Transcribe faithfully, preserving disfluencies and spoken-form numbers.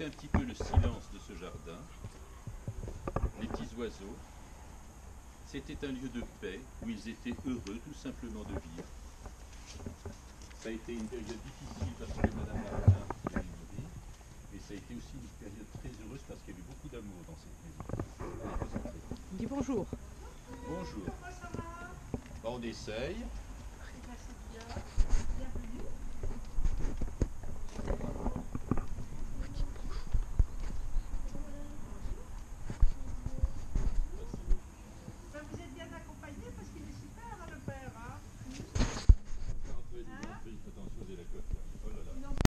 écouter un petit peu le silence de ce jardin, les petits oiseaux. C'était un lieu de paix où ils étaient heureux tout simplement de vivre. Ça a été une période difficile parce que Mme Martin est morte, mais ça a été aussi une période très heureuse parce qu'il y avait beaucoup d'amour dans cette maison. Dis bonjour. Bonjour. On essaye.